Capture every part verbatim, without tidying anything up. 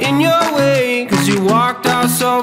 In your way, cause you walked out so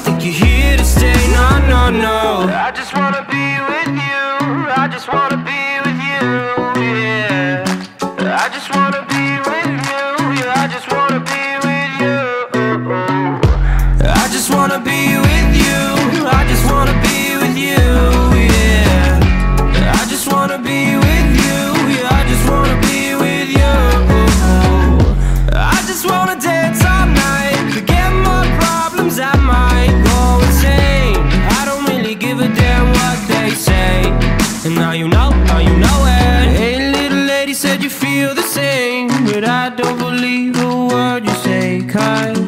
think you're here to stay. No, no, no, I just wanna be with you. I just wanna be with you, yeah. I just wanna be with you. I just wanna be with you. I just wanna be with you. I just wanna be with you, yeah. I just wanna be with you. Yeah, I just wanna be with you. I just wanna dance all night, forget my problems, I might go insane. I don't really give a damn what they say. And now you know, now you know it. Hey, little lady, said you feel the same, but I don't believe you say, cause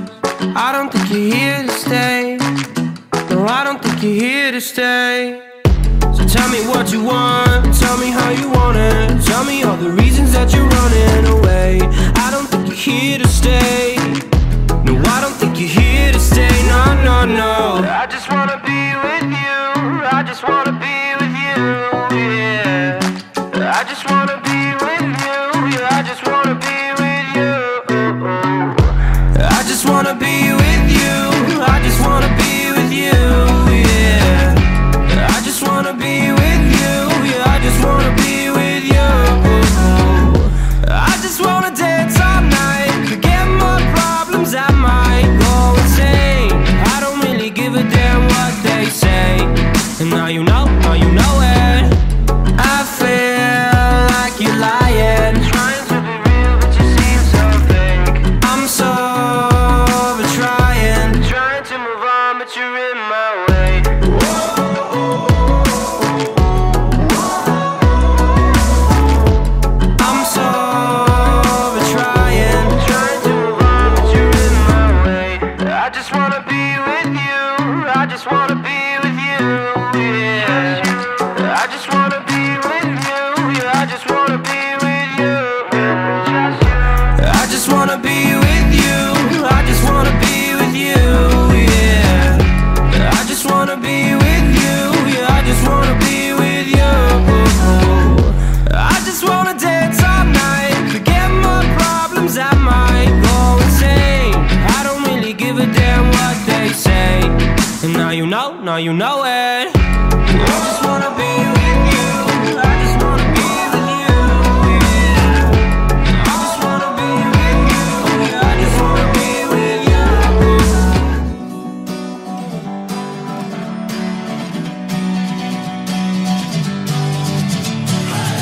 I don't think you're here to stay. No, I don't think you're here to stay. So tell me what you want, tell me how you want it, tell me all the reasons that you're running away. I don't think you're here to stay. No, I don't think you're here to stay. No, no, no, I just wanna be with you. I just wanna be with you, yeah. I just wanna be with you, yeah. I just wanna be with you. I just wanna be with you. I just wanna be with you, yeah. I just wanna be with you, yeah. I just wanna be with you. I just wanna dance all night, forget my problems, I might go insane. I don't really give a damn what they say. And now you know, now you know it. I feel like you're lying, trying to be real but you seem so fake. I'm so now you know it. I just wanna be with you. I just wanna be with you, yeah. I just wanna be with you, yeah. I just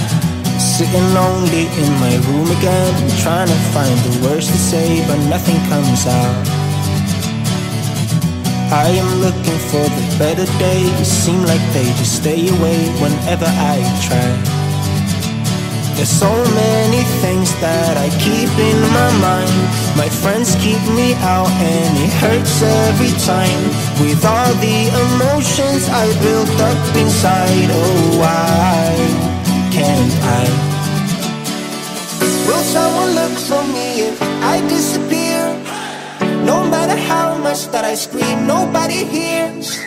wanna be with you. Sitting lonely in my room again, trying to find the words to say, but nothing comes out. I am looking for the better days, seem like they just stay away whenever I try. There's so many things that I keep in my mind. My friends keep me out and it hurts every time. With all the emotions I built up inside, oh why can't I? Will someone look for me if I disappear? No matter how much that I scream, nobody hears.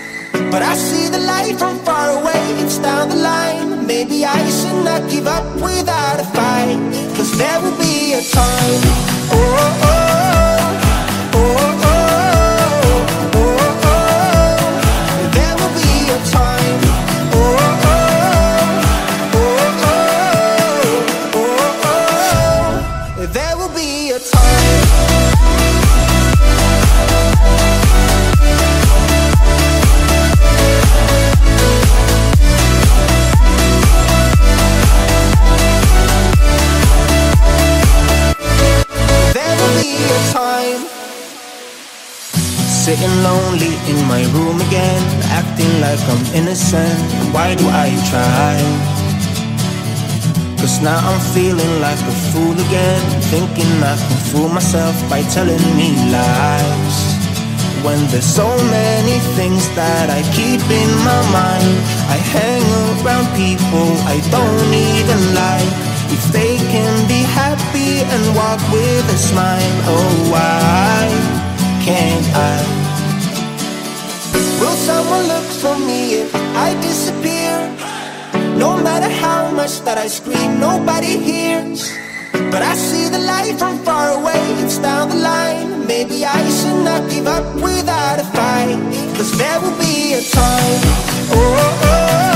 But I see the light from far away, it's down the line. Maybe I should not give up without a fight, 'cause there will be a time. Oh, oh, oh, oh, oh, oh, oh, oh. There will be a time. Oh, oh, oh, oh, oh, oh, oh. There will be a time. Sitting lonely in my room again, acting like I'm innocent. Why do I try? 'Cause now I'm feeling like a fool again, thinking I can fool myself by telling me lies. When there's so many things that I keep in my mind, I hang around people I don't even like. If they can be happy and walk with a smile, oh why can't I? Will someone look for me if I disappear? No matter how much that I scream, nobody hears. But I see the light from far away, it's down the line. Maybe I should not give up without a fight, 'cause there will be a time. Oh, oh, oh.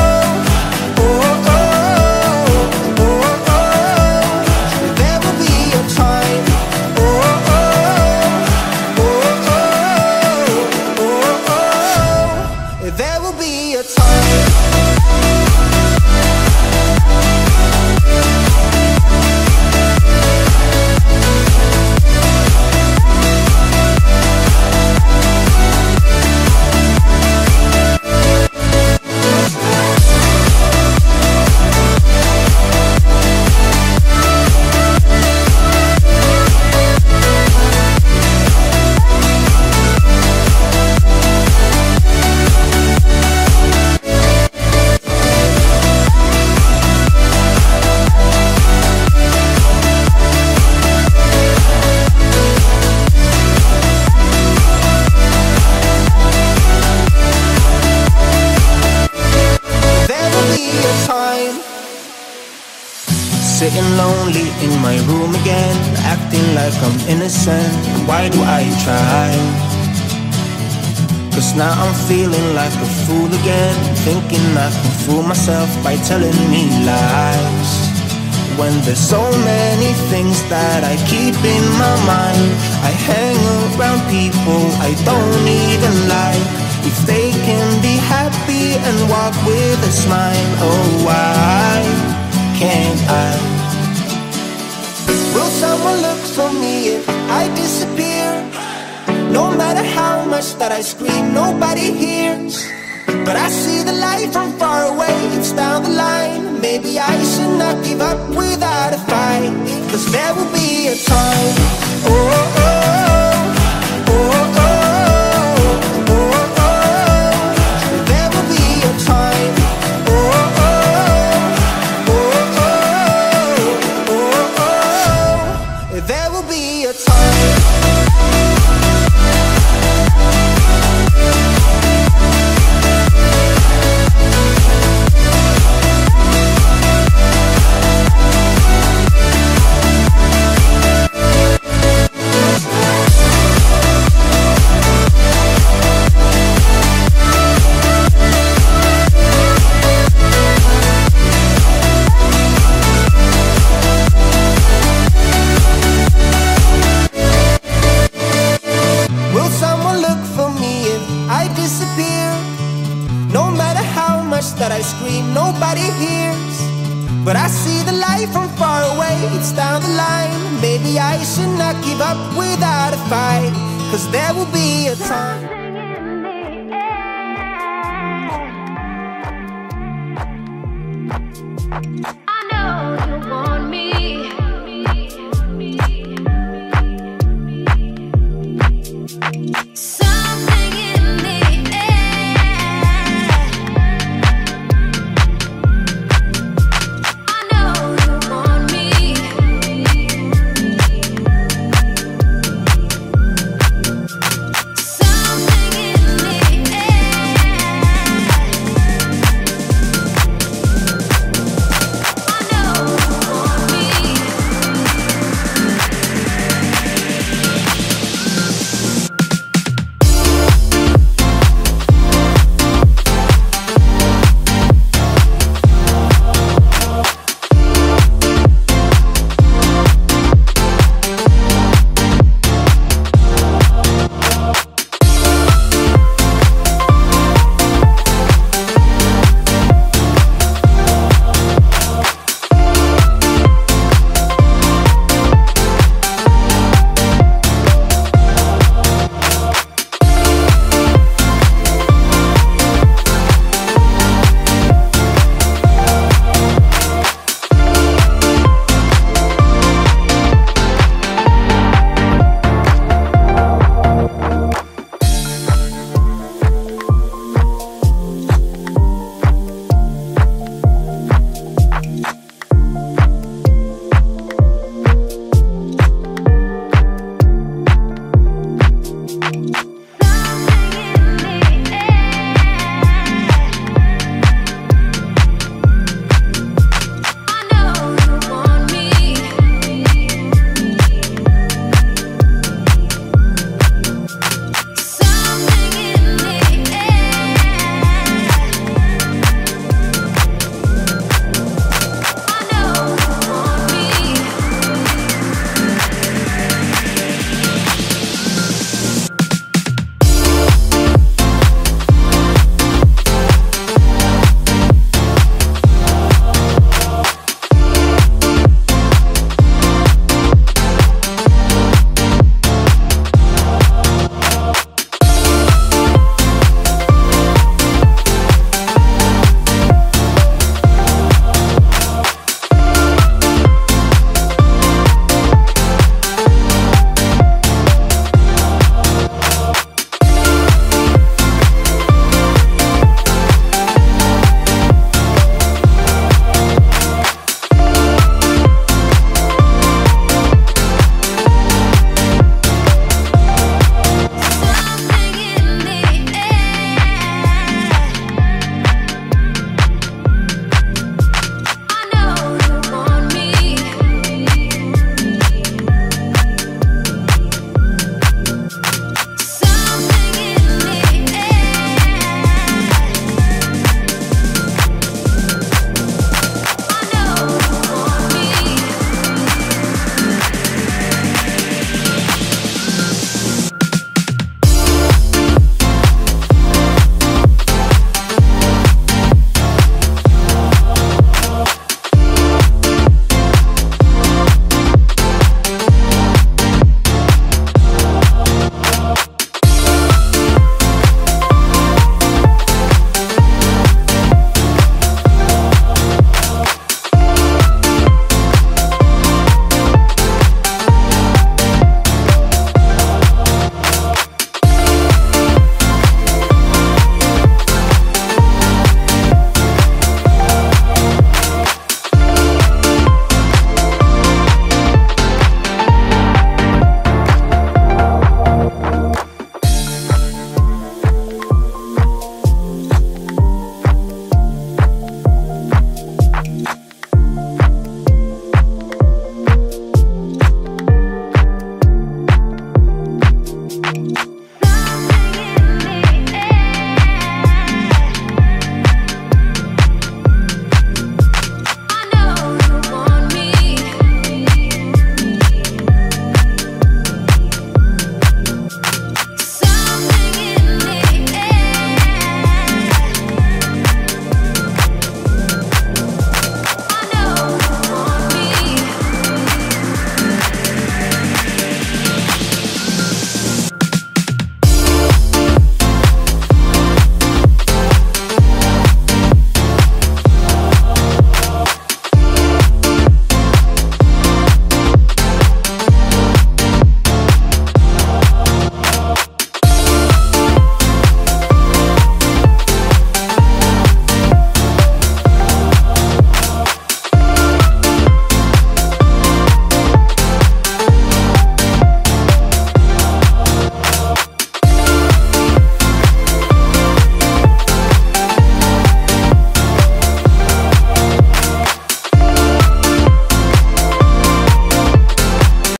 Sitting lonely in my room again, acting like I'm innocent. Why do I try? 'Cause now I'm feeling like a fool again, thinking I can fool myself by telling me lies. When there's so many things that I keep in my mind, I hang around people I don't even like. If they can be happy and walk with a smile, oh why can't I? Will someone look for me if I disappear? No matter how much that I scream, nobody hears. But I see the light from far away, it's down the line. Maybe I should not give up without a fight, 'cause there will be a time. Oh, oh, oh. That I scream, nobody hears. But I see the light from far away, it's down the line. Maybe I should not give up without a fight, 'cause there will be a time. Something in the air.